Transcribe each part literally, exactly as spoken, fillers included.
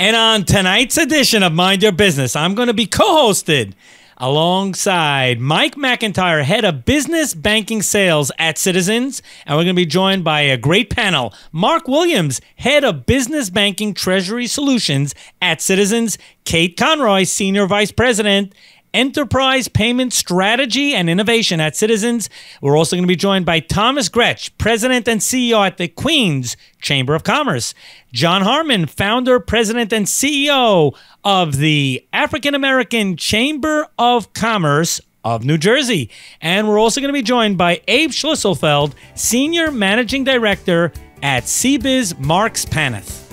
And on tonight's edition of Mind Your Business, I'm going to be co-hosted alongside Mike McIntyre, head of business banking sales at Citizens. And we're going to be joined by a great panel. Mark Williams, head of business banking treasury solutions at Citizens. Kate Conroy, senior vice president, enterprise payment strategy and innovation at Citizens. We're also going to be joined by Thomas Grech, president and C E O at the Queens Chamber of Commerce. John Harmon, founder, president, and C E O of the African American Chamber of Commerce of New Jersey. And we're also going to be joined by Abe Schlisselfeld, senior managing director at C B I Z Marks Paneth.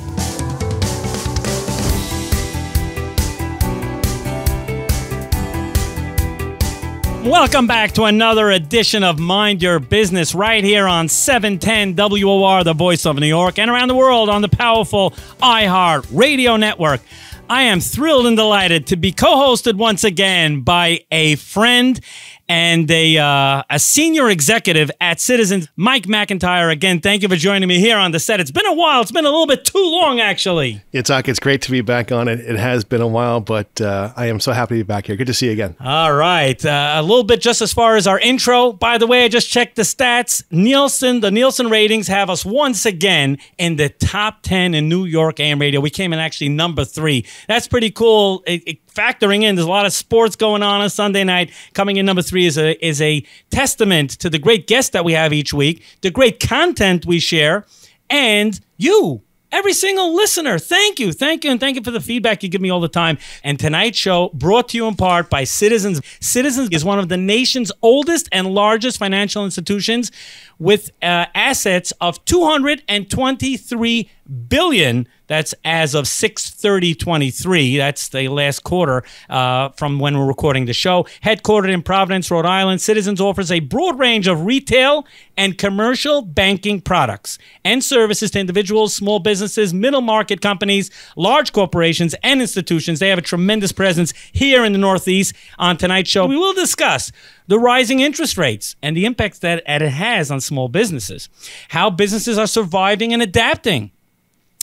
Welcome back to another edition of Mind Your Business right here on seven ten W O R, the voice of New York, and around the world on the powerful iHeart Radio Network. I am thrilled and delighted to be co-hosted once again by a friend and a, uh, a senior executive at Citizens, Mike McIntyre. Again, thank you for joining me here on the set. It's been a while. It's been a little bit too long, actually. Yitzchok, it's great to be back on. It, it has been a while, but uh, I am so happy to be back here. Good to see you again. All right. Uh, a little bit just as far as our intro. By the way, I just checked the stats. Nielsen, the Nielsen ratings have us once again in the top ten in New York A M radio. We came in actually number three. That's pretty cool. It, it, factoring in, there's a lot of sports going on on Sunday night. Coming in number three is a, is a testament to the great guests that we have each week, the great content we share, and you, every single listener. Thank you, thank you, and thank you for the feedback you give me all the time. And tonight's show brought to you in part by Citizens. Citizens is one of the nation's oldest and largest financial institutions with uh, assets of two hundred twenty-three billion dollars. That's as of six thirty twenty-three. That's the last quarter uh, from when we're recording the show. Headquartered in Providence, Rhode Island, Citizens offers a broad range of retail and commercial banking products and services to individuals, small businesses, middle market companies, large corporations, and institutions. They have a tremendous presence here in the Northeast. On tonight's show, we will discuss the rising interest rates and the impacts that it has on small businesses, how businesses are surviving and adapting,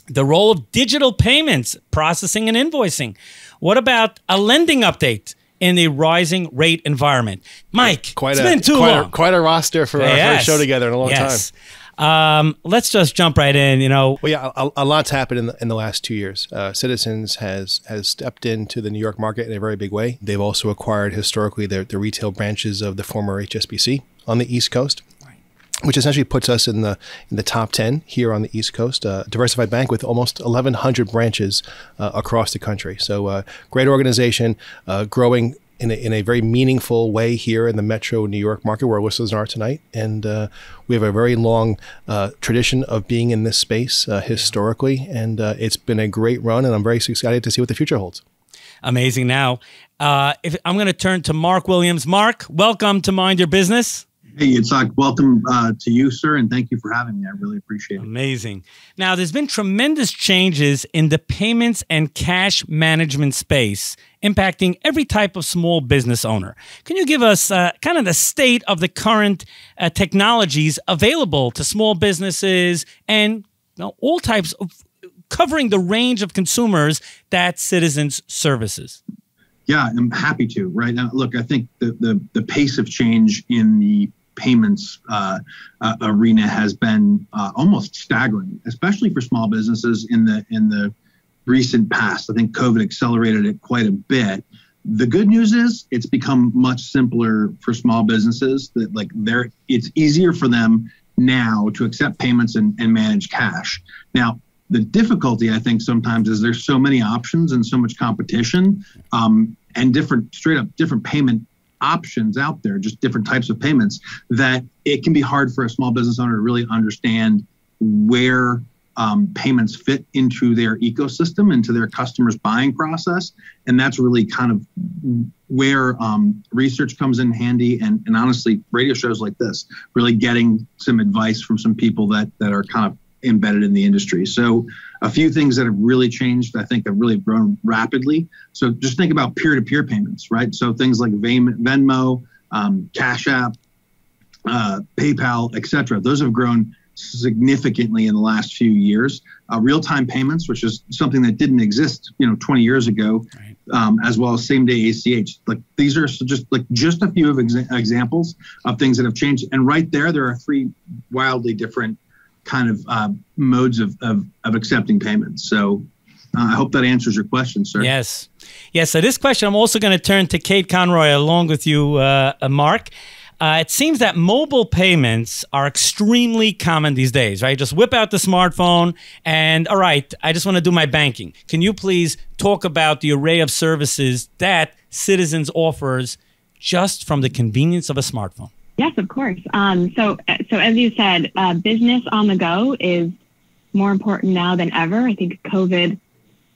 the role of digital payments, processing and invoicing. What about a lending update in a rising rate environment? Mike, quite it's a, been too quite long. A, quite a roster for yes. our first show together in a long yes. time. Um, let's just jump right in, you know. Well, yeah, a, a lot's happened in the, in the last two years. Uh, Citizens has has stepped into the New York market in a very big way. They've also acquired historically the, the retail branches of the former H S B C on the East Coast, which essentially puts us in the in the top ten here on the East Coast, uh, diversified bank with almost eleven hundred branches uh, across the country. So uh, great organization, uh, growing in a, in a very meaningful way here in the metro New York market where our listeners are tonight. And uh, we have a very long uh, tradition of being in this space uh, historically, and uh, it's been a great run, and I'm very excited to see what the future holds. Amazing. Now, uh, if I'm going to turn to Mark Williams. Mark, welcome to Mind Your Business. Hey, Yitzchok, welcome uh, to you, sir, and thank you for having me. I really appreciate it. Amazing. Now, there's been tremendous changes in the payments and cash management space, impacting every type of small business owner. Can you give us uh, kind of the state of the current uh, technologies available to small businesses and you know, all types of covering the range of consumers that Citizens services? Yeah, I'm happy to. Right now, look, I think the the, the pace of change in the payments uh, uh, arena has been uh, almost staggering, especially for small businesses in the in the recent past. I think COVID accelerated it quite a bit. The good news is it's become much simpler for small businesses. That like they're it's easier for them now to accept payments and, and manage cash. Now, the difficulty, I think, sometimes is there's so many options and so much competition um, and different straight up different payment options out there, just different types of payments, that it can be hard for a small business owner to really understand where um, payments fit into their ecosystem, into their customers' buying process. And that's really kind of where um, research comes in handy. And, and honestly, radio shows like this, really getting some advice from some people that, that are kind of embedded in the industry. So a few things that have really changed, I think, have really grown rapidly. So just think about peer-to-peer payments, right? So things like Venmo, um, Cash App, uh, PayPal, et cetera. Those have grown significantly in the last few years. Uh, real-time payments, which is something that didn't exist, you know, twenty years ago, right. um, as well as same-day A C H. Like these are just like just a few of exa- examples of things that have changed. And right there, there are three wildly different kind of uh, modes of, of of accepting payments. So. Uh, I hope that answers your question, sir. Yes. Yes. So this question, I'm also going to turn to Kate Conroy along with you, uh, Mark. Uh, it seems that mobile payments are extremely common these days, right? Just whip out the smartphone and, all right, I just want to do my banking. Can you please talk about the array of services that Citizens offers just from the convenience of a smartphone? Yes, of course. Um, so, so as you said, uh, business on the go is more important now than ever. I think COVID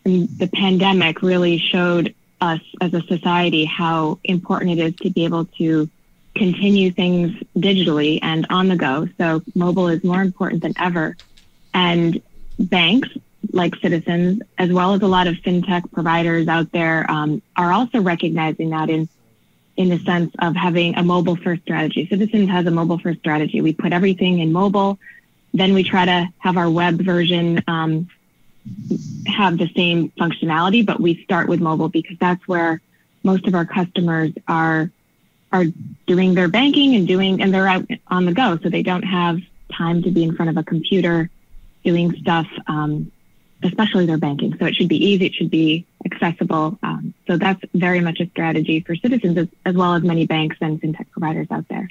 and the pandemic really showed us as a society how important it is to be able to continue things digitally and on the go. So mobile is more important than ever. And banks like Citizens, as well as a lot of fintech providers out there, um, are also recognizing that in, in the sense of having a mobile-first strategy. Citizens has a mobile-first strategy. We put everything in mobile. Then we try to have our web version um have the same functionality, but we start with mobile because that's where most of our customers are are doing their banking and doing and they're out on the go, so they don't have time to be in front of a computer doing stuff, um, especially their banking. So it should be easy, it should be accessible. Um, so that's very much a strategy for Citizens as, as well as many banks and fintech providers out there.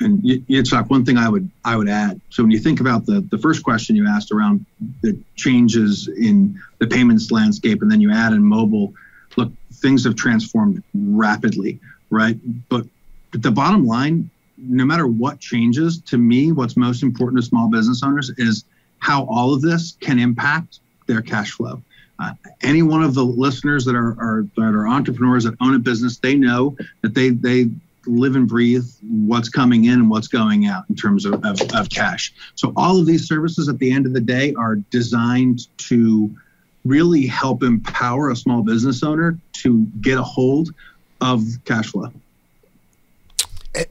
And Yitzchok, one thing I would I would add. So when you think about the, the first question you asked around the changes in the payments landscape, and then you add in mobile, look, things have transformed rapidly, right? But the bottom line, no matter what changes, to me, what's most important to small business owners is how all of this can impact their cash flow. Uh, any one of the listeners that are, are that are entrepreneurs that own a business, they know that they they. live and breathe what's coming in and what's going out in terms of, of, of cash. So all of these services at the end of the day are designed to really help empower a small business owner to get a hold of cash flow.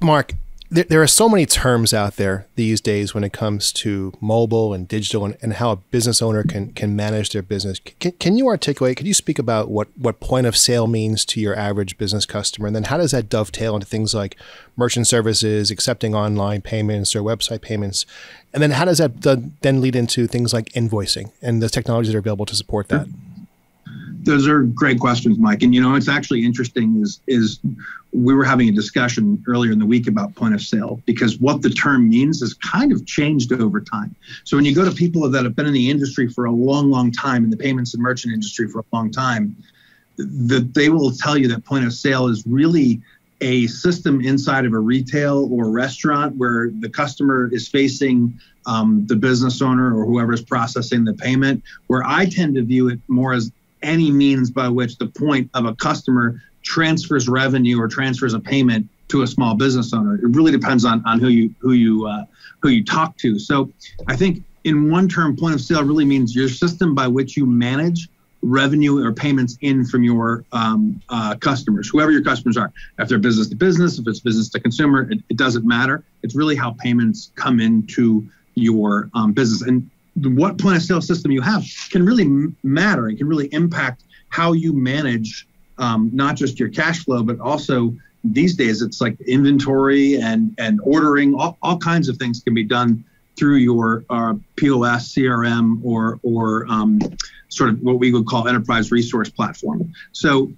Mark, there, there are so many terms out there these days when it comes to mobile and digital and, and how a business owner can, can manage their business. Can, can you articulate, can you speak about what, what point of sale means to your average business customer? And then how does that dovetail into things like merchant services, accepting online payments or website payments? And then how does that do, then lead into things like invoicing and the technologies that are available to support that? Those are great questions, Mike. And, you know, it's actually interesting is is we were having a discussion earlier in the week about point of sale, because what the term means has kind of changed over time. So when you go to people that have been in the industry for a long, long time, in the payments and merchant industry for a long time, that they will tell you that point of sale is really a system inside of a retail or restaurant where the customer is facing um, the business owner or whoever is processing the payment, where I tend to view it more as any means by which the point of a customer transfers revenue or transfers a payment to a small business owner. It really depends on, on who you who you uh, who you talk to. So I think in one term, point of sale really means your system by which you manage revenue or payments in from your um, uh, customers, whoever your customers are. If they're business to business, if it's business to consumer, it, it doesn't matter. It's really how payments come into your um, business. And what point of sale system you have can really matter and can really impact how you manage um, not just your cash flow, but also these days it's like inventory and, and ordering. All, all kinds of things can be done through your uh, P O S, C R M, or, or um, sort of what we would call enterprise resource platform. So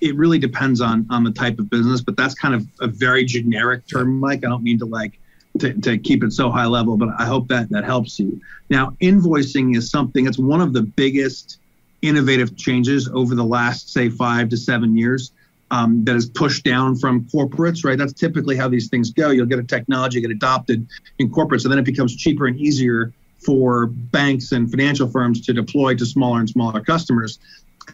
it really depends on, on the type of business, but that's kind of a very generic term, Mike. I don't mean to like To, to keep it so high level, but I hope that that helps you. Now, invoicing is something that's one of the biggest innovative changes over the last, say, five to seven years um, that is pushed down from corporates, right? That's typically how these things go. You'll get a technology, get adopted in corporates, and then it becomes cheaper and easier for banks and financial firms to deploy to smaller and smaller customers,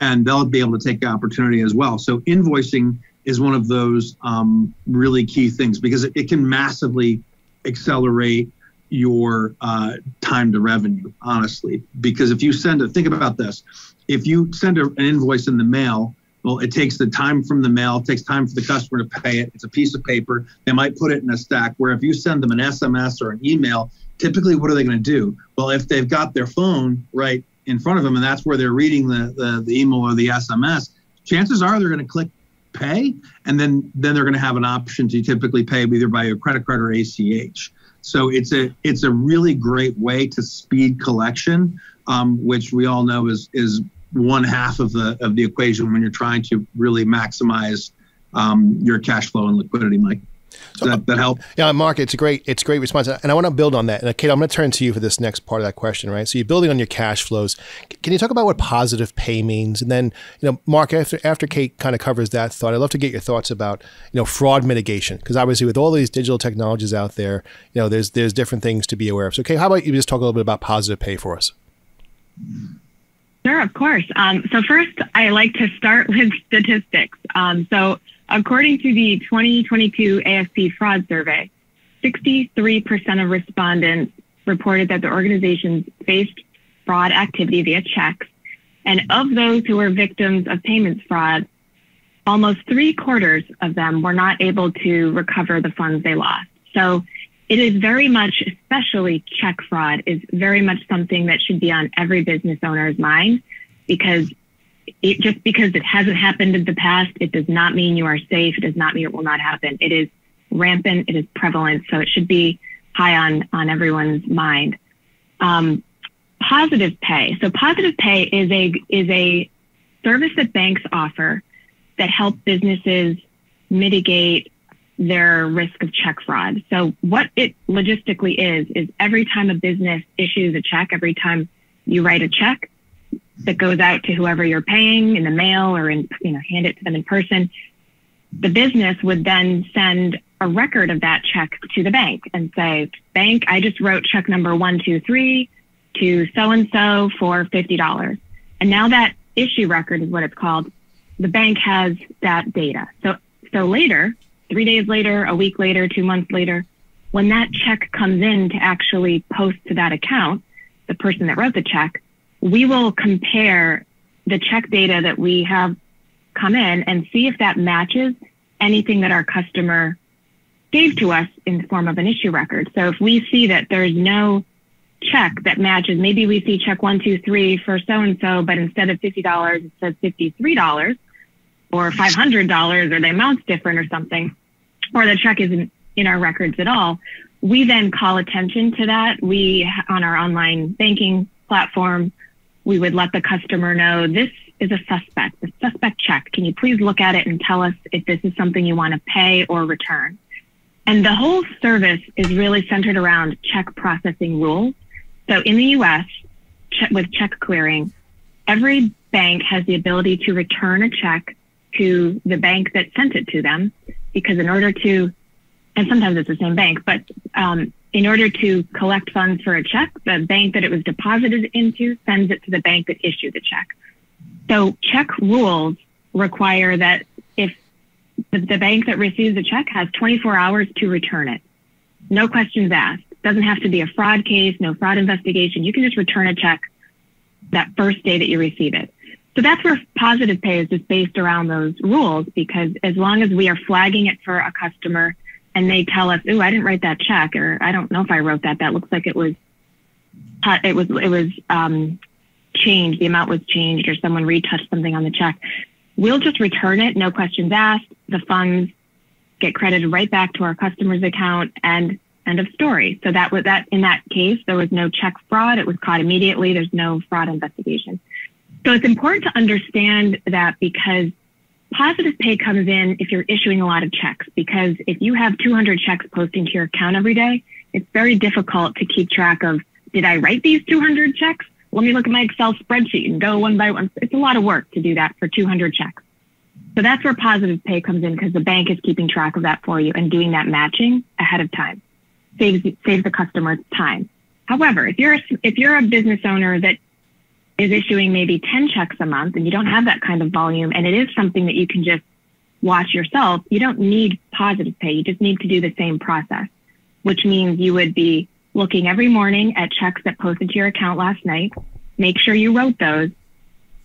and they'll be able to take the opportunity as well. So invoicing is one of those um, really key things because it, it can massively accelerate your uh, time to revenue, honestly, because if you send a, think about this, if you send a, an invoice in the mail Well, it takes the time from the mail, it takes time for the customer to pay it. It's a piece of paper. They might put it in a stack, where if you send them an S M S or an email, typically what are they going to do? Well, if they've got their phone right in front of them and that's where they're reading the, the, the email or the S M S, chances are they're going to click pay, and then then they're going to have an option to typically pay either by a credit card or A C H. So it's a it's a really great way to speed collection, um, which we all know is is one half of the of the equation when you're trying to really maximize um, your cash flow and liquidity, Mike. Does that, that help? Yeah, Mark, it's a great it's a great response, and I want to build on that. And Kate, I'm going to turn to you for this next part of that question, right? So you're building on your cash flows. Can you talk about what positive pay means? And then, you know, Mark, after after Kate kind of covers that thought, I'd love to get your thoughts about, you know, fraud mitigation, because obviously with all these digital technologies out there, you know, there's there's different things to be aware of. So, Kate, how about you just talk a little bit about positive pay for us? Sure, of course. Um, so first, I like to start with statistics. Um, so according to the twenty twenty-two A F P fraud survey, sixty-three percent of respondents reported that their organizations faced fraud activity via checks. And of those who were victims of payments fraud, almost three quarters of them were not able to recover the funds they lost. So it is very much, especially check fraud, is very much something that should be on every business owner's mind, because It, just because it hasn't happened in the past, it does not mean you are safe. It does not mean it will not happen. It is rampant. It is prevalent. So it should be high on, on everyone's mind. Um, positive pay. So positive pay is a, is a service that banks offer that help businesses mitigate their risk of check fraud. So what it logistically is, is every time a business issues a check, every time you write a check that goes out to whoever you're paying in the mail or in, you know, hand it to them in person, the business would then send a record of that check to the bank and say, bank, I just wrote check number one, two, three to so-and-so for fifty dollars. And now that issue record is what it's called. The bank has that data. So, so later, three days later, a week later, two months later, when that check comes in to actually post to that account, the person that wrote the check, we will compare the check data that we have come in and see if that matches anything that our customer gave to us in the form of an issue record. So if we see that there's no check that matches, maybe we see check one, two, three for so-and-so, but instead of fifty dollars, it says fifty-three dollars or five hundred dollars, or the amount's different or something, or the check isn't in our records at all. We then call attention to that. We, on our online banking platform, we would let the customer know, this is a suspect, the suspect check. Can you please look at it and tell us if this is something you want to pay or return? And the whole service is really centered around check processing rules. So in the U S, with check clearing, every bank has the ability to return a check to the bank that sent it to them, because in order to, and sometimes it's the same bank, but um in order to collect funds for a check, the bank that it was deposited into sends it to the bank that issued the check. So check rules require that if the, the bank that receives the check has twenty-four hours to return it, no questions asked. Doesn't have to be a fraud case, no fraud investigation. You can just return a check that first day that you receive it. So that's where positive pay is just based around those rules, because as long as we are flagging it for a customer and they tell us, "Ooh, I didn't write that check," or "I don't know if I wrote that. That looks like it was, it was, it was um, changed. The amount was changed, or someone retouched something on the check." We'll just return it, no questions asked. The funds get credited right back to our customer's account, and end of story. So that was that. In that case, there was no check fraud. It was caught immediately. There's no fraud investigation. So it's important to understand that, because positive pay comes in if you're issuing a lot of checks, because if you have two hundred checks posting to your account every day, it's very difficult to keep track of, did I write these two hundred checks? Let me look at my Excel spreadsheet and go one by one. It's a lot of work to do that for two hundred checks. So that's where positive pay comes in, because the bank is keeping track of that for you and doing that matching ahead of time. Saves, saves the customer time. However, if you're, if you're a business owner that is issuing maybe ten checks a month and you don't have that kind of volume, and it is something that you can just watch yourself, you don't need positive pay. You just need to do the same process, which means you would be looking every morning at checks that posted to your account last night, make sure you wrote those,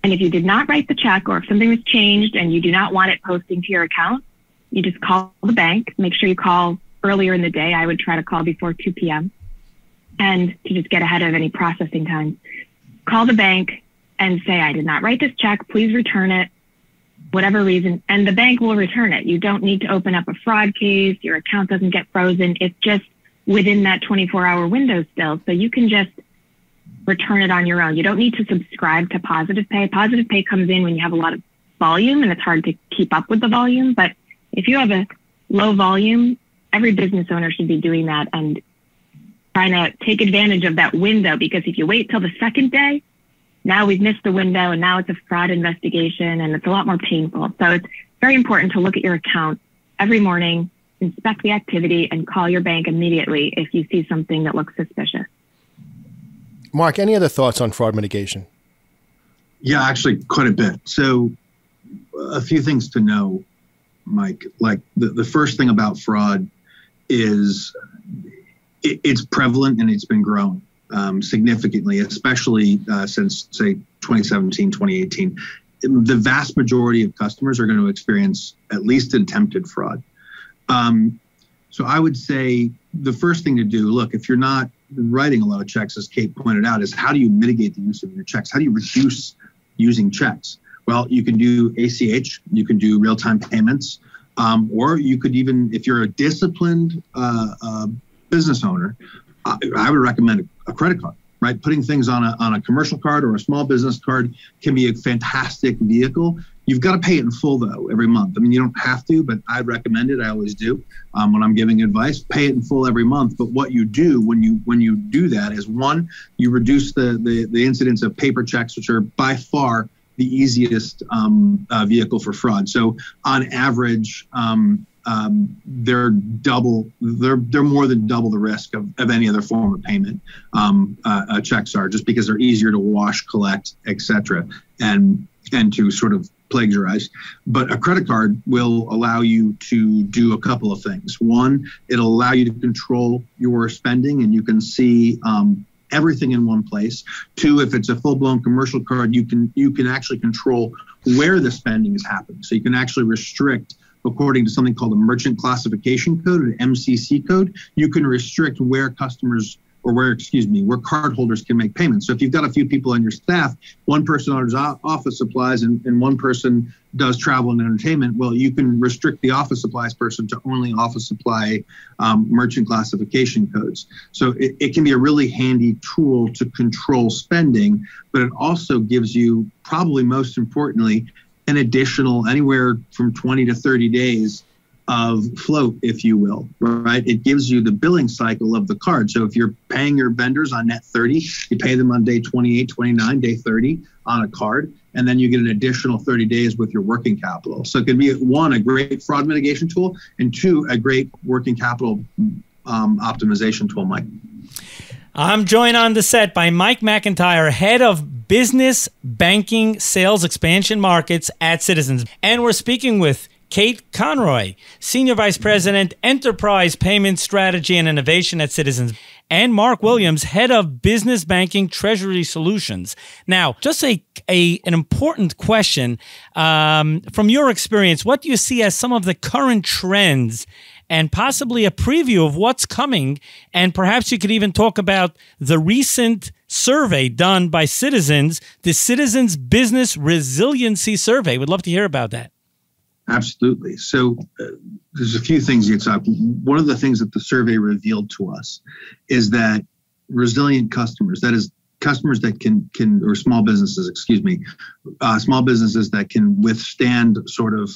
And if you did not write the check, or if something was changed and you do not want it posting to your account, you just call the bank. Make sure you call earlier in the day. I would try to call before two p.m. and to just get ahead of any processing time. Call the bank and say, I did not write this check. Please return it, whatever reason. And the bank will return it. You don't need to open up a fraud case. Your account doesn't get frozen. It's just within that twenty-four hour window still. So you can just return it on your own. You don't need to subscribe to Positive Pay. Positive Pay comes in when you have a lot of volume and it's hard to keep up with the volume. But if you have a low volume, every business owner should be doing that and trying to take advantage of that window, because if you wait till the second day, now we've missed the window and now it's a fraud investigation and it's a lot more painful. So it's very important to look at your account every morning, inspect the activity, and call your bank immediately if you see something that looks suspicious. Mark, any other thoughts on fraud mitigation? Yeah, actually quite a bit. So a few things to know, Mike. Like the, the first thing about fraud is it, it's prevalent and it's been growing um, significantly, especially uh, since, say, twenty seventeen, twenty eighteen. The vast majority of customers are going to experience at least attempted fraud. Um, so I would say the first thing to do, look, if you're not writing a lot of checks, as Kate pointed out, is how do you mitigate the use of your checks? How do you reduce using checks? Well, you can do A C H, you can do real-time payments, um, or you could even, if you're a disciplined uh, uh, business owner, I, I would recommend a, a credit card, right? Putting things on a, on a commercial card or a small business card can be a fantastic vehicle. You've got to pay it in full, though, every month. I mean, you don't have to, but I recommend it. I always do um, when I'm giving advice. Pay it in full every month. But what you do when you when you do that is, one, you reduce the the, the incidence of paper checks, which are by far the easiest um, uh, vehicle for fraud. So on average, um, um, they're double, they're they're more than double the risk of, of any other form of payment. Um, uh, uh, checks are, just because they're easier to wash, collect, et cetera, and and to sort of plagiarized. But a credit card will allow you to do a couple of things. One, it'll allow you to control your spending and you can see um, everything in one place. Two, if it's a full-blown commercial card, you can you can actually control where the spending is happening. So you can actually restrict, according to something called a merchant classification code, an M C C code, you can restrict where customers or where, excuse me, where cardholders can make payments. So if you've got a few people on your staff, one person orders office supplies and, and one person does travel and entertainment, well, you can restrict the office supplies person to only office supply um, merchant classification codes. So it, it can be a really handy tool to control spending, but it also gives you, probably most importantly, an additional anywhere from twenty to thirty days of float, if you will, right? It gives you the billing cycle of the card. So if you're paying your vendors on net thirty, you pay them on day twenty-eight, twenty-nine, day thirty on a card, and then you get an additional thirty days with your working capital. So it could be, one, a great fraud mitigation tool, and two, a great working capital um, optimization tool, Mike. I'm joined on the set by Mike McIntyre, head of business banking sales expansion markets at Citizens. And we're speaking with Kate Conroy, Senior Vice President, Enterprise Payment Strategy and Innovation at Citizens, and Mark Williams, Head of Business Banking Treasury Solutions. Now, just a, a an important question. Um, from your experience, what do you see as some of the current trends and possibly a preview of what's coming? And perhaps you could even talk about the recent survey done by Citizens, the Citizens Business Resiliency Survey. We'd love to hear about that. Absolutely. So uh, there's a few things you talk. One of the things that the survey revealed to us is that resilient customers, that is customers that can, can or small businesses, excuse me, uh, small businesses that can withstand sort of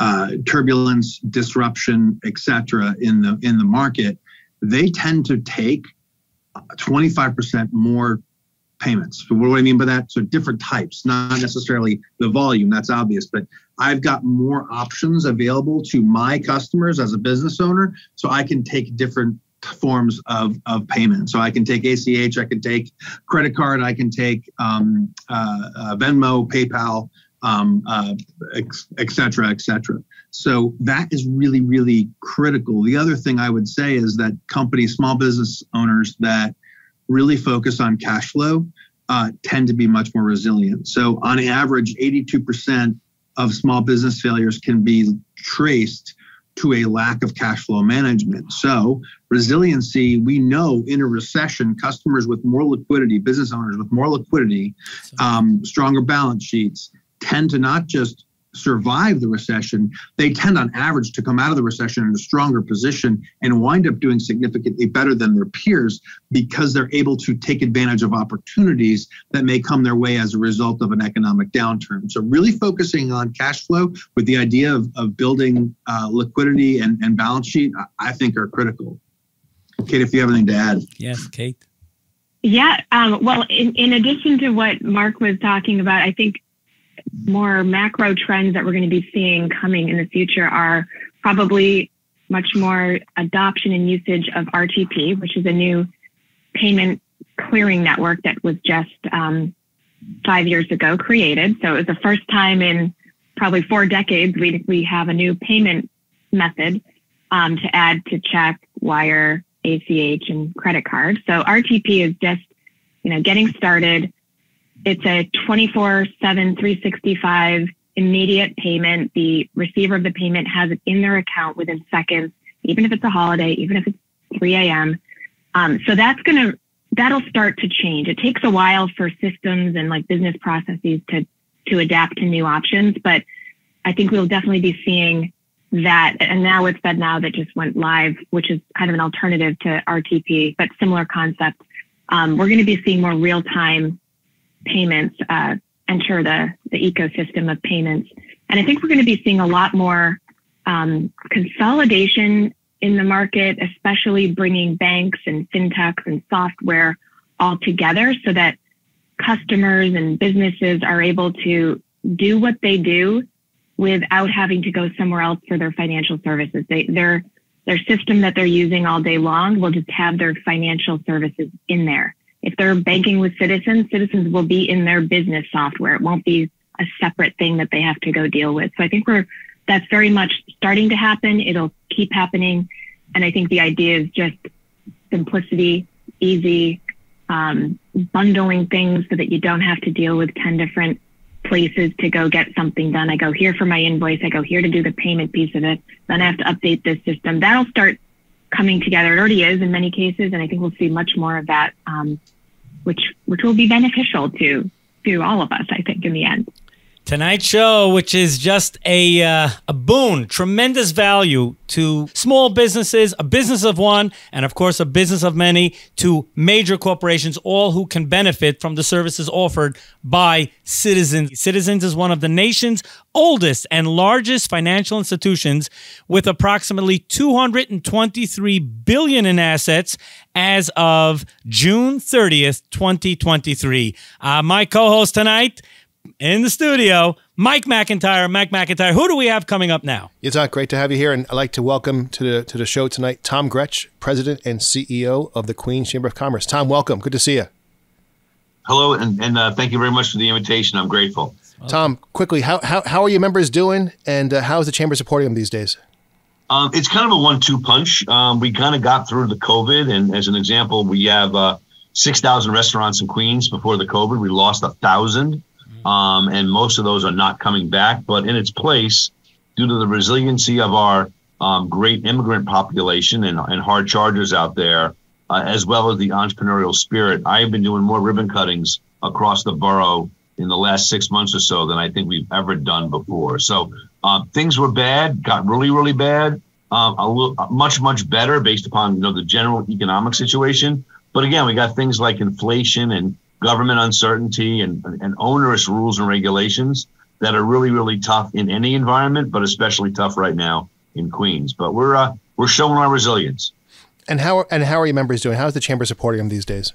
uh, turbulence, disruption, et cetera, in the, in the market, they tend to take twenty-five percent more payments. So what do I mean by that? So different types, not necessarily the volume, that's obvious, but I've got more options available to my customers as a business owner, so I can take different forms of, of payment. So I can take A C H, I can take credit card, I can take um, uh, uh, Venmo, PayPal, um, uh, et cetera, et cetera. So that is really, really critical. The other thing I would say is that companies, small business owners that really focus on cash flow uh, tend to be much more resilient. So on average, eighty-two percent of small business failures can be traced to a lack of cash flow management. So resiliency, we know in a recession, customers with more liquidity, business owners with more liquidity, um, stronger balance sheets, tend to not just survive the recession, they tend on average to come out of the recession in a stronger position and wind up doing significantly better than their peers because they're able to take advantage of opportunities that may come their way as a result of an economic downturn. So really focusing on cash flow with the idea of, of building uh, liquidity and, and balance sheet, I, I think are critical. Kate, if you have anything to add. Yes, Kate. Yeah, um, well, in, in addition to what Mark was talking about, I think more macro trends that we're going to be seeing coming in the future are probably much more adoption and usage of R T P, which is a new payment clearing network that was just um, five years ago created. So it was the first time in probably four decades we we have a new payment method um, to add to check, wire, A C H, and credit card. So R T P is just, you know, getting started. It's a twenty-four seven, three sixty-five immediate payment. The receiver of the payment has it in their account within seconds, even if it's a holiday, even if it's three a.m. Um, so that's going to, that'll start to change. It takes a while for systems and like business processes to, to adapt to new options. But I think we'll definitely be seeing that. And now with FedNow that just went live, which is kind of an alternative to R T P, but similar concept. Um, we're going to be seeing more real time payments uh, enter the, the ecosystem of payments. And I think we're going to be seeing a lot more um, consolidation in the market, especially bringing banks and fintechs and software all together so that customers and businesses are able to do what they do without having to go somewhere else for their financial services. They, their, their system that they're using all day long will just have their financial services in there. If they're banking with Citizens, Citizens will be in their business software. It won't be a separate thing that they have to go deal with. So I think we're that's very much starting to happen. It'll keep happening. And I think the idea is just simplicity, easy, um, bundling things so that you don't have to deal with ten different places to go get something done. I go here for my invoice. I go here to do the payment piece of it. Then I have to update this system. That'll start coming together. It already is in many cases. And I think we'll see much more of that, um, which which will be beneficial to, to all of us, I think, in the end. Tonight's show, which is just a, uh, a boon, tremendous value to small businesses, a business of one, and of course a business of many, to major corporations, all who can benefit from the services offered by Citizens. Citizens is one of the nation's oldest and largest financial institutions with approximately two hundred twenty-three billion dollars in assets as of June thirtieth, twenty twenty-three. Uh, my co-host tonight, in the studio, Mike McIntyre. Mike McIntyre, who do we have coming up now? Yitzchok, great to have you here, and I'd like to welcome to the to the show tonight Tom Grech, President and C E O of the Queens Chamber of Commerce. Tom, welcome. Good to see you. Hello, and, and uh, thank you very much for the invitation. I'm grateful. Welcome. Tom, quickly, how, how how are your members doing, and uh, how is the chamber supporting them these days? Um, it's kind of a one-two punch. Um, we kind of got through the COVID, and as an example, we have uh, six thousand restaurants in Queens before the COVID. We lost one thousand. Um, and most of those are not coming back, but in its place, due to the resiliency of our um, great immigrant population and, and hard chargers out there, uh, as well as the entrepreneurial spirit, I have been doing more ribbon cuttings across the borough in the last six months or so than I think we've ever done before. So uh, things were bad, got really, really bad, um, a little, much, much better based upon, you know, the general economic situation. But again, we got things like inflation and government uncertainty and, and onerous rules and regulations that are really, really tough in any environment, but especially tough right now in Queens. But we're uh, we're showing our resilience. And how and how are your members doing? How is the chamber supporting them these days?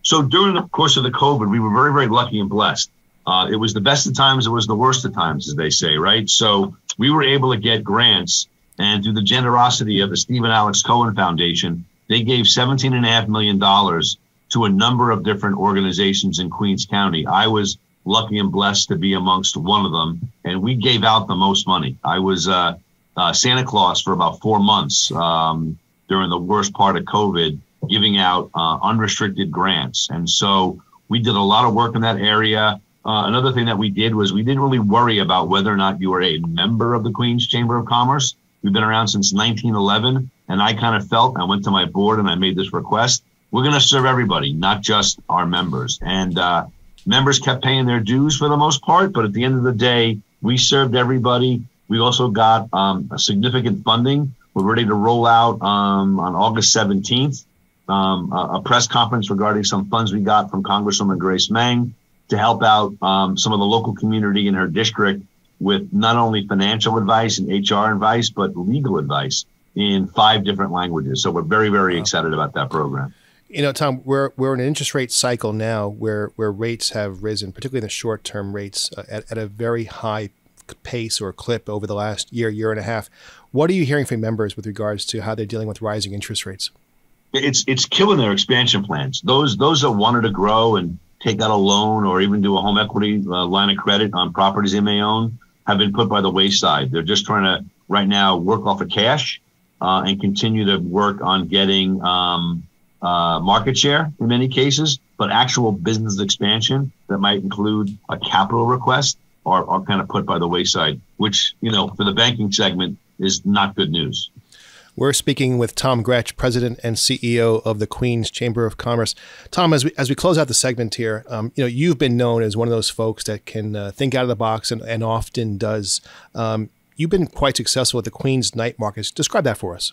So during the course of the COVID, we were very, very lucky and blessed. Uh, it was the best of times. It was the worst of times, as they say, right? So we were able to get grants, and through the generosity of the Stephen Alex Cohen Foundation, they gave seventeen and a half million dollars to a number of different organizations in Queens County. I was lucky and blessed to be amongst one of them, and we gave out the most money. I was uh, uh, Santa Claus for about four months um, during the worst part of COVID, giving out uh, unrestricted grants. And so We did a lot of work in that area. Uh, another thing that we did was we didn't really worry about whether or not you were a member of the Queens Chamber of Commerce. We've been around since nineteen eleven, and I kind of felt, I went to my board and I made this request, we're going to serve everybody, not just our members. And uh, members kept paying their dues for the most part, but at the end of the day, we served everybody. We also got um, a significant funding. We're ready to roll out um, on August seventeenth, um, a, a press conference regarding some funds we got from Congresswoman Grace Meng to help out um, some of the local community in her district with not only financial advice and H R advice, but legal advice in five different languages. So we're very, very wow. excited about that program. You know, Tom, we're we're in an interest rate cycle now where, where rates have risen, particularly in the short-term rates, uh, at, at a very high pace or clip over the last year, year and a half. What are you hearing from members with regards to how they're dealing with rising interest rates? It's it's killing their expansion plans. Those, those that wanted to grow and take out a loan or even do a home equity uh, line of credit on properties they may own have been put by the wayside. They're just trying to right now work off of cash uh, and continue to work on getting um, uh, market share in many cases, but actual business expansion that might include a capital request are, are kind of put by the wayside, which, you know, for the banking segment is not good news. We're speaking with Tom Grech, President and C E O of the Queens Chamber of Commerce. Tom, as we as we close out the segment here, um, you know, you've been known as one of those folks that can uh, think out of the box and, and often does. Um, you've been quite successful at the Queens night markets. Describe that for us.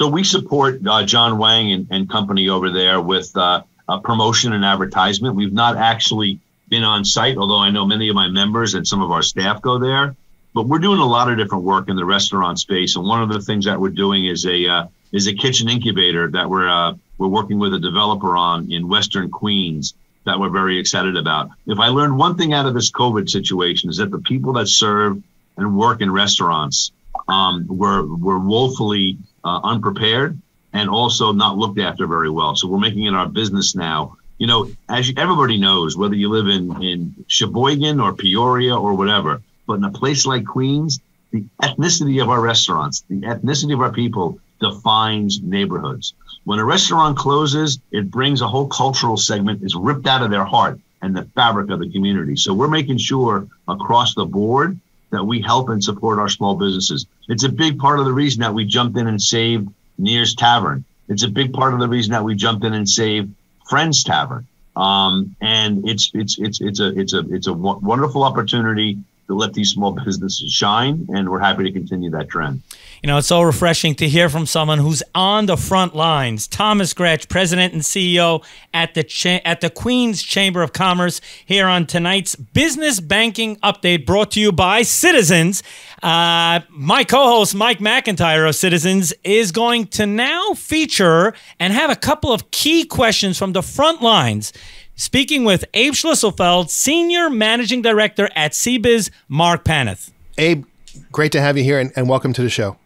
So we support uh, John Wang and, and company over there with uh, a promotion and advertisement. We've not actually been on site, although I know many of my members and some of our staff go there. But we're doing a lot of different work in the restaurant space, and one of the things that we're doing is a uh, is a kitchen incubator that we're uh, we're working with a developer on in Western Queens that we're very excited about. If I learned one thing out of this COVID situation is that the people that serve and work in restaurants um, were were woefully uh, unprepared and also not looked after very well. So we're making it our business now. You know, as you, everybody knows, whether you live in in Sheboygan or Peoria or whatever. But in a place like Queens, the ethnicity of our restaurants, the ethnicity of our people defines neighborhoods. When a restaurant closes, it brings a whole cultural segment, is ripped out of their heart and the fabric of the community. So we're making sure across the board that we help and support our small businesses. It's a big part of the reason that we jumped in and saved Neir's Tavern. It's a big part of the reason that we jumped in and saved Friends Tavern. Um, and it's it's it's it's a it's a it's a wonderful opportunity to let these small businesses shine, and we're happy to continue that trend. You know, it's so refreshing to hear from someone who's on the front lines. Thomas Grech, President and C E O at the cha at the Queens Chamber of Commerce, here on tonight's Business Banking Update, brought to you by Citizens. Uh, my co-host Mike McIntyre of Citizens is going to now feature and have a couple of key questions from the front lines, speaking with Abe Schlisselfeld, Senior Managing Director at C B I Z Marks Paneth. Abe, great to have you here, and, and welcome to the show.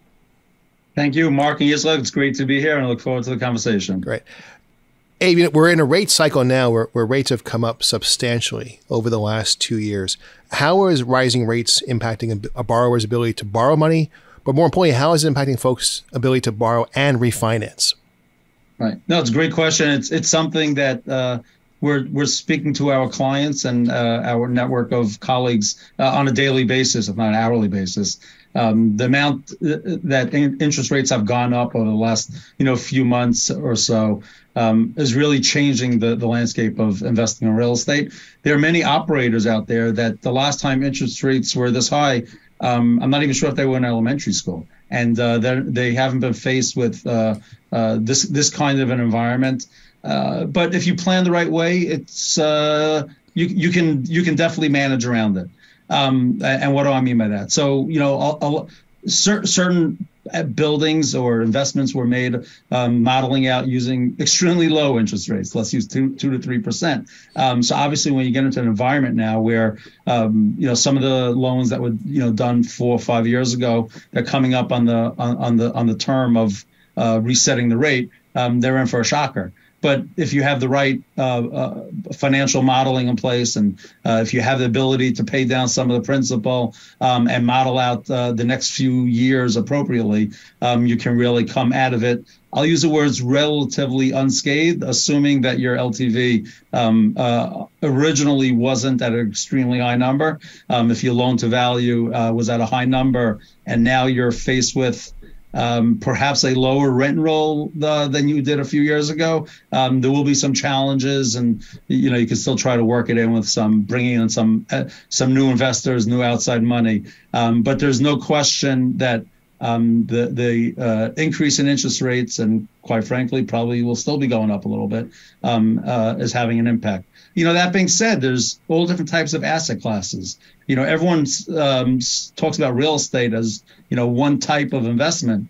Thank you, Mark and Yitzchok. It's great to be here, and I look forward to the conversation. Great. Abe, you know, we're in a rate cycle now where, where rates have come up substantially over the last two years. How is rising rates impacting a, a borrower's ability to borrow money? But more importantly, how is it impacting folks' ability to borrow and refinance? Right. No, it's a great question. It's, it's something that... Uh, We're, we're speaking to our clients and uh, our network of colleagues uh, on a daily basis, if not an hourly basis. Um, the amount that in interest rates have gone up over the last, you know, few months or so um, is really changing the, the landscape of investing in real estate. There are many operators out there that the last time interest rates were this high, um, I'm not even sure if they were in elementary school. And uh, they haven't been faced with uh, uh, this, this kind of an environment. Uh, but if you plan the right way, it's uh, you you can you can definitely manage around it. Um, and what do I mean by that? So you know, I'll, I'll, cer certain buildings or investments were made um, modeling out using extremely low interest rates. Let's use two two to three percent. Um, so obviously, when you get into an environment now where um, you know some of the loans that were you know done four or five years ago, they're coming up on the on, on the on the term of uh, resetting the rate. Um, they're in for a shocker. But if you have the right uh, uh, financial modeling in place, and uh, if you have the ability to pay down some of the principal um, and model out uh, the next few years appropriately, um, you can really come out of it. I'll use the words relatively unscathed, assuming that your L T V um, uh, originally wasn't at an extremely high number. Um, if your loan to value uh, was at a high number, and now you're faced with Um, perhaps a lower rent roll uh, than you did a few years ago. Um, there will be some challenges, and you know you can still try to work it in with some bringing in some uh, some new investors, new outside money. Um, but there's no question that um, the the uh, increase in interest rates, and quite frankly, probably will still be going up a little bit, um, uh, is having an impact. You know, that being said, there's all different types of asset classes. You know, everyone um, talks about real estate as, you know, one type of investment,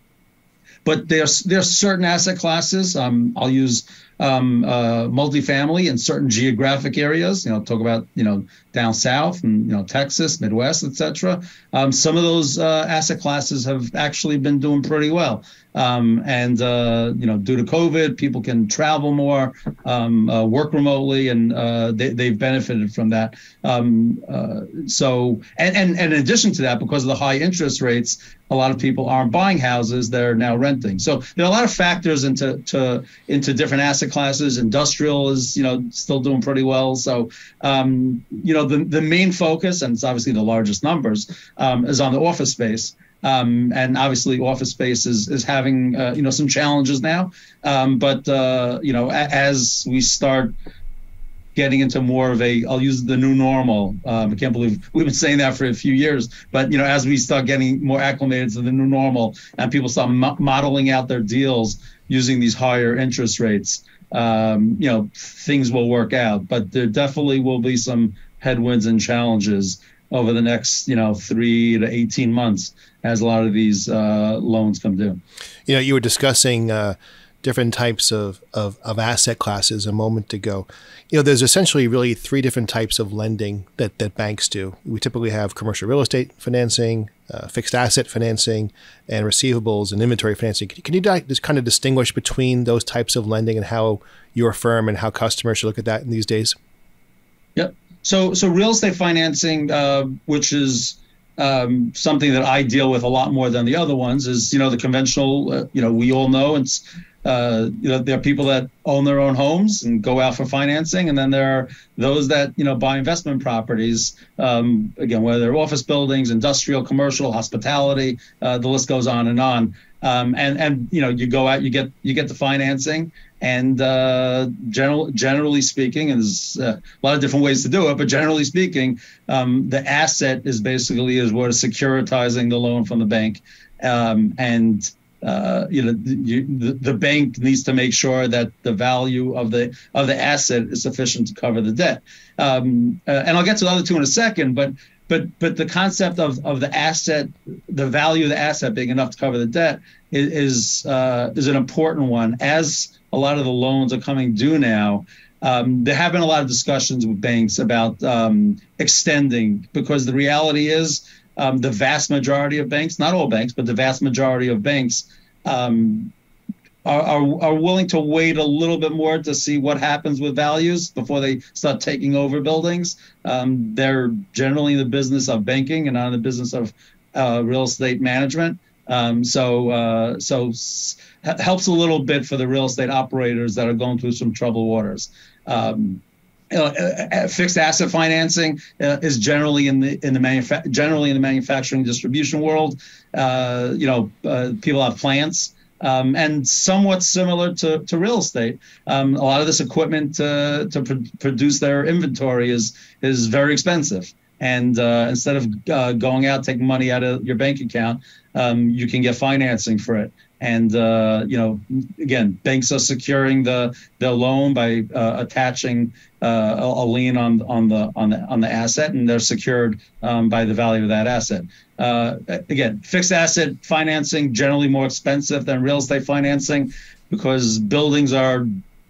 but there's there's certain asset classes. Um, I'll use um, uh, multifamily in certain geographic areas. You know, talk about you know down south and you know Texas, Midwest, et cetera. Um, some of those uh, asset classes have actually been doing pretty well. Um, and, uh, you know, due to COVID, people can travel more, um, uh, work remotely, and uh, they, they've benefited from that. Um, uh, so, and, and, and in addition to that, because of the high interest rates, a lot of people aren't buying houses, they're now renting. So there are a lot of factors into to, into different asset classes. Industrial is, you know, still doing pretty well. So, um, you know, the, the main focus, and it's obviously the largest numbers, um, is on the office space. Um, and obviously, office space is, is having uh, you know some challenges now. Um, but uh, you know, a- as we start getting into more of a, I'll use the new normal. Um, I can't believe we've been saying that for a few years. But you know, as we start getting more acclimated to the new normal, and people start mo- modeling out their deals using these higher interest rates, um, you know, things will work out. But there definitely will be some headwinds and challenges over the next, you know, three to eighteen months as a lot of these uh, loans come due. You know, you were discussing uh, different types of, of, of asset classes a moment ago. You know, there's essentially really three different types of lending that, that banks do. We typically have commercial real estate financing, uh, fixed asset financing, and receivables and inventory financing. Can, can you di- just kind of distinguish between those types of lending and how your firm and how customers should look at that in these days? Yep. So, so real estate financing, uh, which is um, something that I deal with a lot more than the other ones, is you know the conventional. Uh, you know, we all know it's uh, you know there are people that own their own homes and go out for financing, and then there are those that you know buy investment properties. Um, again, whether they're office buildings, industrial, commercial, hospitality, uh, the list goes on and on. Um, and and you know you go out, you get you get the financing. And uh, general, generally speaking, and there's uh, a lot of different ways to do it, but generally speaking, um, the asset is basically is what is securitizing the loan from the bank. Um, and, uh, you know, you, the, the bank needs to make sure that the value of the of the asset is sufficient to cover the debt. Um, uh, and I'll get to the other two in a second, but But but the concept of, of the asset, the value of the asset being enough to cover the debt is is, uh, is an important one. As a lot of the loans are coming due now, um, there have been a lot of discussions with banks about um, extending, because the reality is um, the vast majority of banks, not all banks, but the vast majority of banks um, are, are are willing to wait a little bit more to see what happens with values before they start taking over buildings. Um, they're generally in the business of banking and not in the business of uh, real estate management. Um, so uh, so s- helps a little bit for the real estate operators that are going through some troubled waters. Um, Uh, fixed asset financing uh, is generally in the in the manufa- generally in the manufacturing distribution world. Uh, you know, uh, people have plants, um, and somewhat similar to, to real estate. Um, a lot of this equipment to to pr- produce their inventory is is very expensive. And uh, instead of uh, going out, taking money out of your bank account, um, you can get financing for it. And, uh, you know, again, banks are securing the, the loan by uh, attaching uh, a, a lien on on the on the on the asset, and they're secured um, by the value of that asset. Uh, again, fixed asset financing generally more expensive than real estate financing, because buildings are,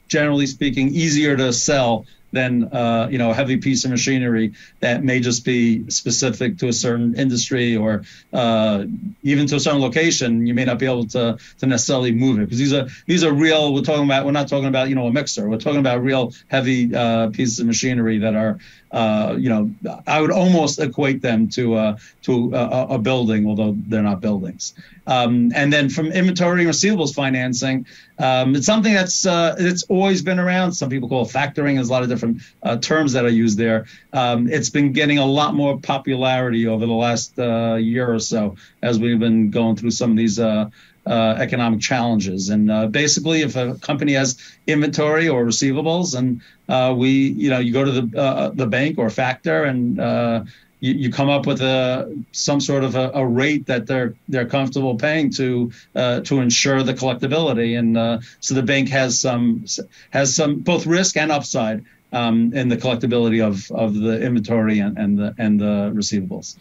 generally speaking, easier to sell than uh, you know, a heavy piece of machinery that may just be specific to a certain industry or uh, even to a certain location. You may not be able to to necessarily move it, because these are these are real. We're talking about we're not talking about you know a mixer. We're talking about real heavy uh, pieces of machinery that are uh, you know I would almost equate them to uh, to uh, a building, although they're not buildings. Um, and then from inventory and receivables financing, um, it's something that's uh, it's always been around. Some people call it factoring. There's a lot of different Different uh, terms that are used there. Um, it's been getting a lot more popularity over the last uh, year or so as we've been going through some of these uh, uh, economic challenges. And uh, basically, if a company has inventory or receivables, and uh, we, you know, you go to the uh, the bank or factor, and uh, you, you come up with a some sort of a, a rate that they're they're comfortable paying to uh, to ensure the collectability. And uh, so the bank has some has some both risk and upside. Um, and the collectability of, of the inventory and, and the and the receivables.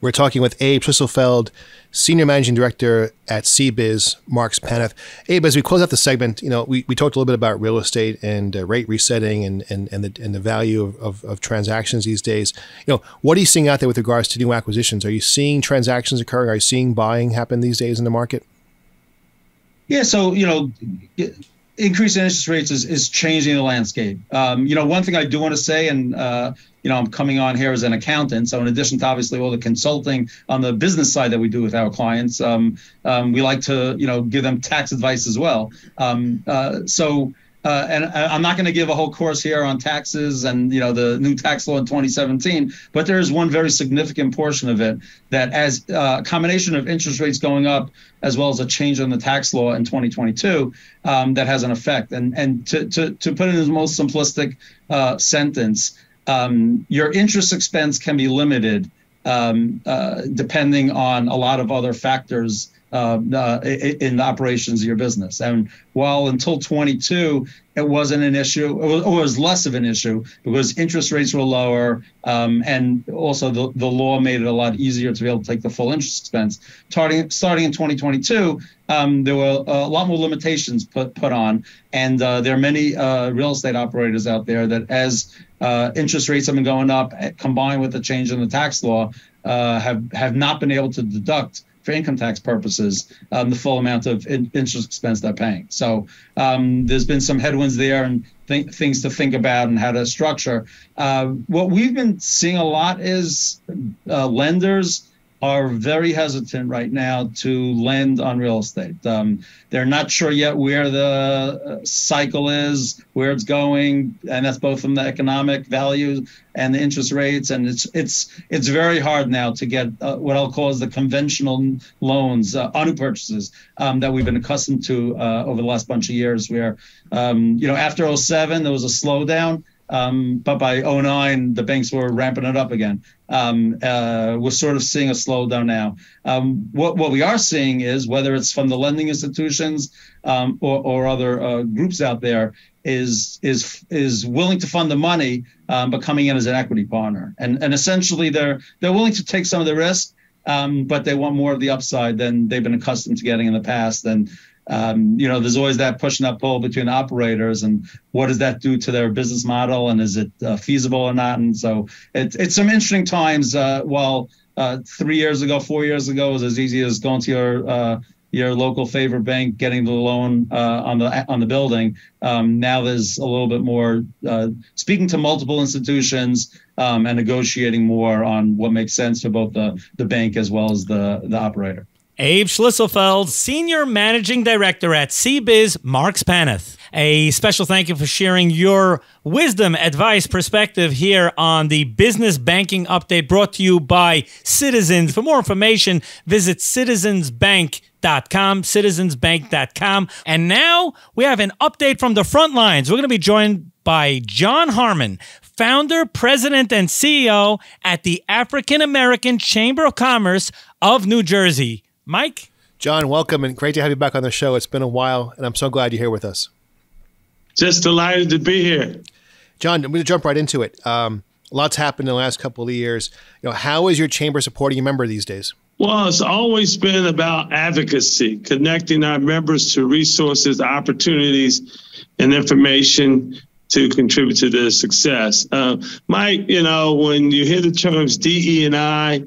We're talking with Abe Schlisselfeld, Senior Managing Director at C B I Z Marks Paneth. Abe, as we close out the segment, you know, we, we talked a little bit about real estate and uh, rate resetting and and and the and the value of, of of transactions these days. You know, what are you seeing out there with regards to new acquisitions? Are you seeing transactions occurring? Are you seeing buying happen these days in the market? Yeah. So you know. It, Increasing interest rates is, is changing the landscape. Um, you know, one thing I do want to say, and uh, you know, I'm coming on here as an accountant, so in addition to obviously all the consulting on the business side that we do with our clients, um, um, we like to you know give them tax advice as well. Um, uh, so. Uh, and I'm not going to give a whole course here on taxes and, you know, the new tax law in twenty seventeen. But there is one very significant portion of it that as a combination of interest rates going up, as well as a change in the tax law in twenty twenty-two, um, that has an effect. And and to, to, to put it in the most simplistic uh, sentence, um, your interest expense can be limited um, uh, depending on a lot of other factors Uh, uh, in the operations of your business. And while until twenty-two, it wasn't an issue, or it was less of an issue because interest rates were lower, um, and also the, the law made it a lot easier to be able to take the full interest expense. Starting, starting in twenty twenty-two, um, there were a lot more limitations put, put on, and uh, there are many uh, real estate operators out there that as uh, interest rates have been going up, combined with the change in the tax law, uh, have, have not been able to deduct for income tax purposes, um, the full amount of in interest expense they're paying. So um, there's been some headwinds there and th things to think about and how to structure. Uh, what we've been seeing a lot is uh, lenders are very hesitant right now to lend on real estate. Um, they're not sure yet where the cycle is, where it's going, and that's both from the economic value and the interest rates. And it's it's it's very hard now to get uh, what I'll call as the conventional loans, uh, auto purchases um, that we've been accustomed to uh, over the last bunch of years. Where um, you know after oh seven there was a slowdown. Um, but by oh nine, the banks were ramping it up again. Um, uh, we're sort of seeing a slowdown now. Um, what, what we are seeing is, whether it's from the lending institutions um, or, or other uh, groups out there, is is is willing to fund the money, um, but coming in as an equity partner. And, and essentially, they're they're willing to take some of the risk, um, but they want more of the upside than they've been accustomed to getting in the past. And Um, you know, there's always that push and that pull between operators, and what does that do to their business model, and is it uh, feasible or not? And so it, it's some interesting times. Uh, while uh, three years ago, four years ago, it was as easy as going to your uh, your local favorite bank, getting the loan uh, on the on the building. Um, now there's a little bit more uh, speaking to multiple institutions um, and negotiating more on what makes sense for both the the bank as well as the the operator. Abe Schlisselfeld, Senior Managing Director at C B I Z Marks Paneth. A special thank you for sharing your wisdom, advice, perspective here on the Business Banking Update brought to you by Citizens. For more information, visit citizens bank dot com, citizens bank dot com. And now we have an update from the front lines. We're going to be joined by John Harmon, founder, president, and C E O at the African American Chamber of Commerce of New Jersey. Mike? John, welcome, and great to have you back on the show. It's been a while, and I'm so glad you're here with us. Just delighted to be here. John, I'm going to jump right into it. Um, lots happened in the last couple of years. You know, how is your chamber supporting a member these days? Well, it's always been about advocacy, connecting our members to resources, opportunities, and information to contribute to their success. Uh, Mike, you know, when you hear the terms D E and I,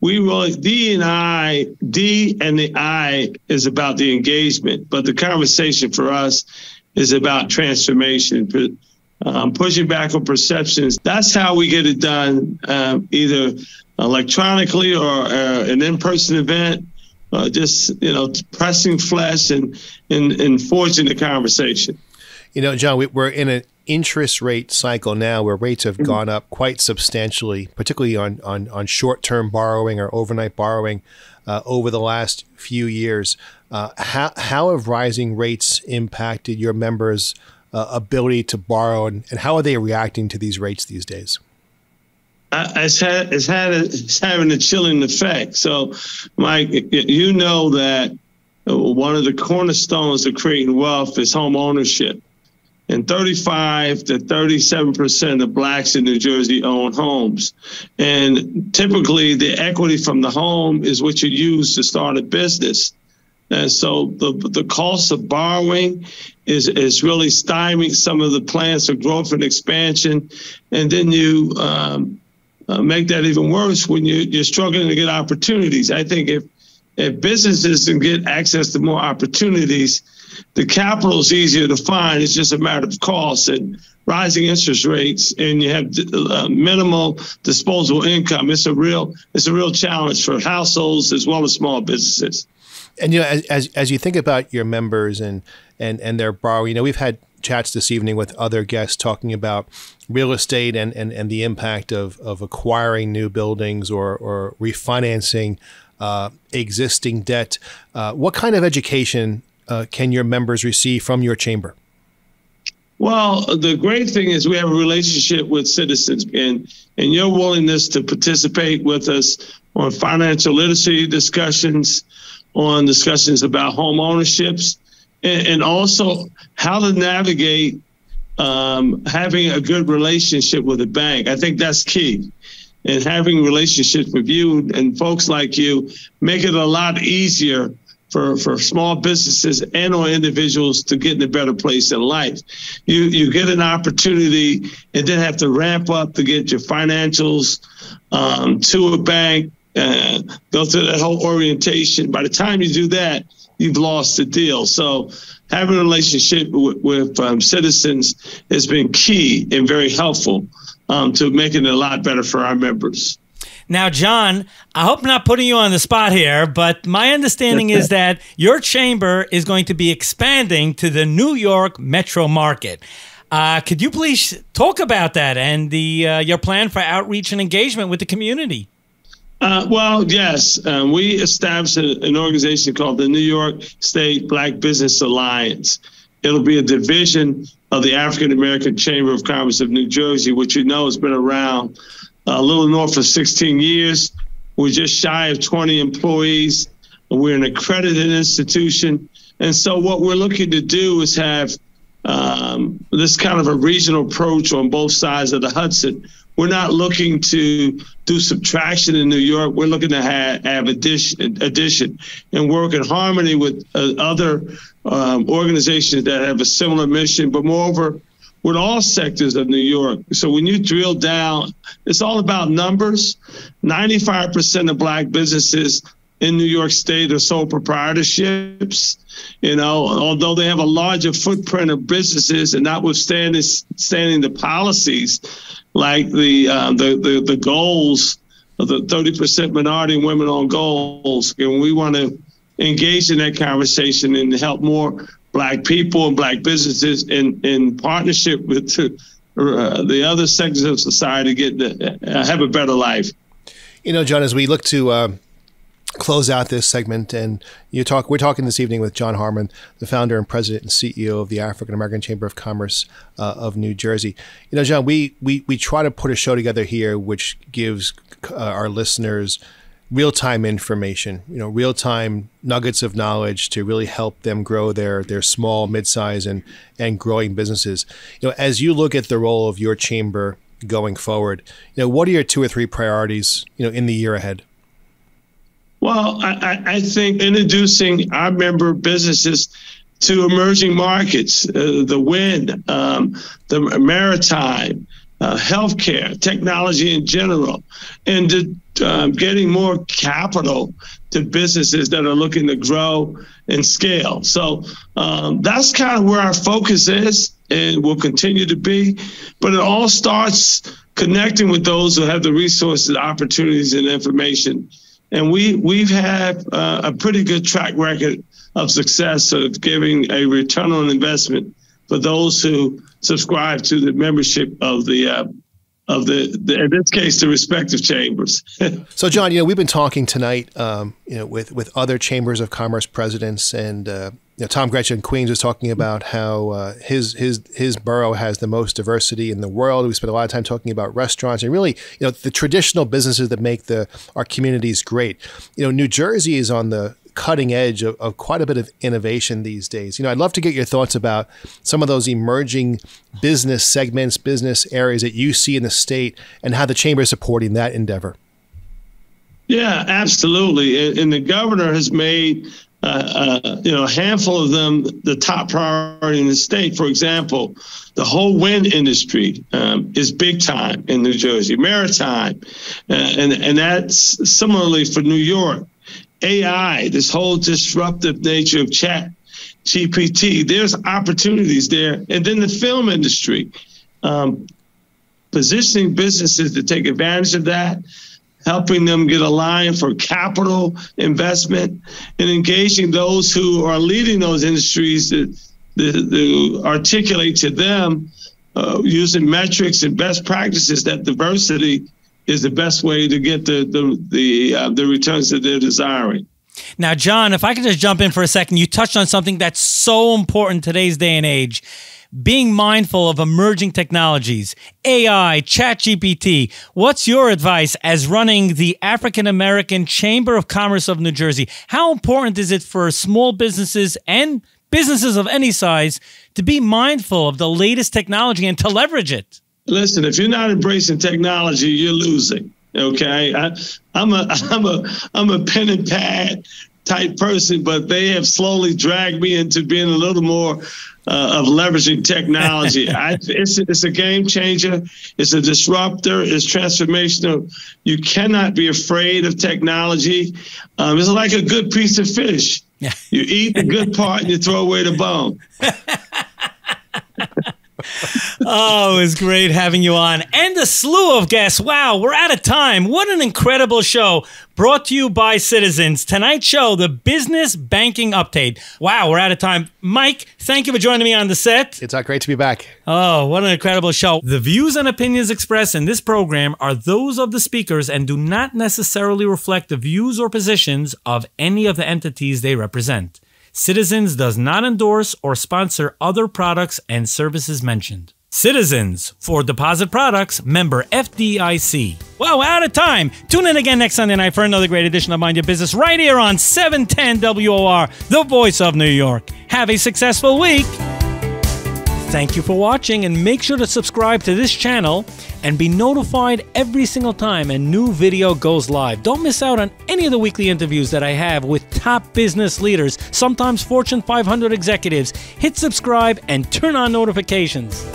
we really, D and I, D and the I is about the engagement, but the conversation for us is about transformation, um, pushing back on perceptions. That's how we get it done, uh, either electronically or uh, an in-person event, uh, just, you know, pressing flesh and, and, and forging the conversation. You know, John, we, we're in an interest rate cycle now where rates have gone up quite substantially, particularly on, on, on short-term borrowing or overnight borrowing uh, over the last few years. Uh, how, how have rising rates impacted your members' uh, ability to borrow, and, and how are they reacting to these rates these days? Uh, it's, had, it's, had a, it's having a chilling effect. So, Mike, you know that one of the cornerstones of creating wealth is home ownership. And thirty-five to thirty-seven percent of blacks in New Jersey own homes. And typically the equity from the home is what you use to start a business. And so the the cost of borrowing is, is really stymieing some of the plans for growth and expansion. And then you um, uh, make that even worse when you, you're struggling to get opportunities. I think if, if businesses can get access to more opportunities, the capital is easier to find. It's just a matter of cost and rising interest rates, and you have uh, minimal disposable income. It's a real, it's a real challenge for households as well as small businesses. And you know, as as, as you think about your members and and and their borrowing, you know, we've had chats this evening with other guests talking about real estate and and and the impact of of acquiring new buildings or or refinancing uh, existing debt. Uh, what kind of education Uh, can your members receive from your chamber? Well, the great thing is we have a relationship with Citizens, and, and your willingness to participate with us on financial literacy discussions, on discussions about home ownerships, and, and also how to navigate um, having a good relationship with a bank. I think that's key. And having relationships with you and folks like you make it a lot easier For, for small businesses and or individuals to get in a better place in life. You you get an opportunity and then have to ramp up to get your financials um, to a bank, uh, go through that whole orientation. By the time you do that, you've lost the deal. So having a relationship with, with um, Citizens has been key and very helpful um, to making it a lot better for our members. Now, John, I hope I'm not putting you on the spot here, but my understanding is that your chamber is going to be expanding to the New York metro market. Uh, could you please talk about that and the uh, your plan for outreach and engagement with the community? Uh, well, yes. Um, we established a, an organization called the New York State Black Business Alliance. It'll be a division of the African American Chamber of Commerce of New Jersey, which you know has been around a little north of sixteen years. We're just shy of twenty employees. We're an accredited institution. And so what we're looking to do is have um, this kind of a regional approach on both sides of the Hudson. We're not looking to do subtraction in New York. We're looking to have, have addition, addition and work in harmony with uh, other um, organizations that have a similar mission, but moreover, with all sectors of New York. So when you drill down, it's all about numbers. ninety-five percent of black businesses in New York State are sole proprietorships. You know, although they have a larger footprint of businesses, and notwithstanding standing the policies like the, um, the, the, the goals of the thirty percent minority and women on goals. And we want to engage in that conversation and help more black people and black businesses in, in partnership with uh, the other sectors of society get to uh, have a better life. You know, John, as we look to uh, close out this segment, and you talk, we're talking this evening with John Harmon, the founder and president and C E O of the African American Chamber of Commerce uh, of New Jersey. You know, John, we, we, we try to put a show together here which gives uh, our listeners real-time information, you know, real-time nuggets of knowledge to really help them grow their their small, mid-size, and and growing businesses. You know, as you look at the role of your chamber going forward, you know, what are your two or three priorities, you know, in the year ahead? Well, I, I think introducing our member businesses to emerging markets, uh, the wind, um, the maritime, uh, healthcare, technology in general, and to, um, getting more capital to businesses that are looking to grow and scale. So um, that's kind of where our focus is and will continue to be. But it all starts connecting with those who have the resources, opportunities, and information. And we, we've had uh, a pretty good track record of success of giving a return on investment for those who subscribe to the membership of the, uh, of the, the, in this case, the respective chambers. So, John, you know, we've been talking tonight, um, you know, with, with other chambers of commerce presidents, and uh, you know, Tom Grech in Queens was talking about how uh, his his his borough has the most diversity in the world. We spent a lot of time talking about restaurants and really, you know, the traditional businesses that make the our communities great. You know, New Jersey is on the cutting edge of, of quite a bit of innovation these days. You know, I'd love to get your thoughts about some of those emerging business segments, business areas that you see in the state and how the chamber is supporting that endeavor. Yeah, absolutely. And the governor has made, uh, uh, you know, a handful of them the top priority in the state. For example, the whole wind industry um, is big time in New Jersey, maritime. Uh, and, and that's similarly for New York. A I, this whole disruptive nature of chat, G P T, there's opportunities there. And then the film industry, um, positioning businesses to take advantage of that, helping them get aligned for capital investment, and engaging those who are leading those industries to, to, to articulate to them uh, using metrics and best practices that diversity is the best way to get the the the, uh, the returns that they're desiring. Now, John, if I could just jump in for a second, you touched on something that's so important today's day and age, being mindful of emerging technologies, A I, ChatGPT. What's your advice as running the African American Chamber of Commerce of New Jersey? How important is it for small businesses and businesses of any size to be mindful of the latest technology and to leverage it? Listen, if you're not embracing technology, you're losing. Okay, I, I'm a I'm a I'm a pen and pad type person, but they have slowly dragged me into being a little more uh, of leveraging technology. I, it's it's a game changer. It's a disruptor. It's transformational. You cannot be afraid of technology. Um, it's like a good piece of fish. You eat the good part and you throw away the bone. Oh, it was great having you on. And a slew of guests. Wow, we're out of time. What an incredible show brought to you by Citizens. Tonight's show, the Business Banking Update. Wow, we're out of time. Mike, thank you for joining me on the set. It's great to be back. Oh, what an incredible show. The views and opinions expressed in this program are those of the speakers and do not necessarily reflect the views or positions of any of the entities they represent. Citizens does not endorse or sponsor other products and services mentioned. Citizens, for deposit products, member F D I C. Well, out of time. Tune in again next Sunday night for another great edition of Mind Your Business right here on seven ten W O R, the voice of New York. Have a successful week. Thank you for watching, and make sure to subscribe to this channel and be notified every single time a new video goes live. Don't miss out on any of the weekly interviews that I have with top business leaders, sometimes Fortune five hundred executives. Hit subscribe and turn on notifications.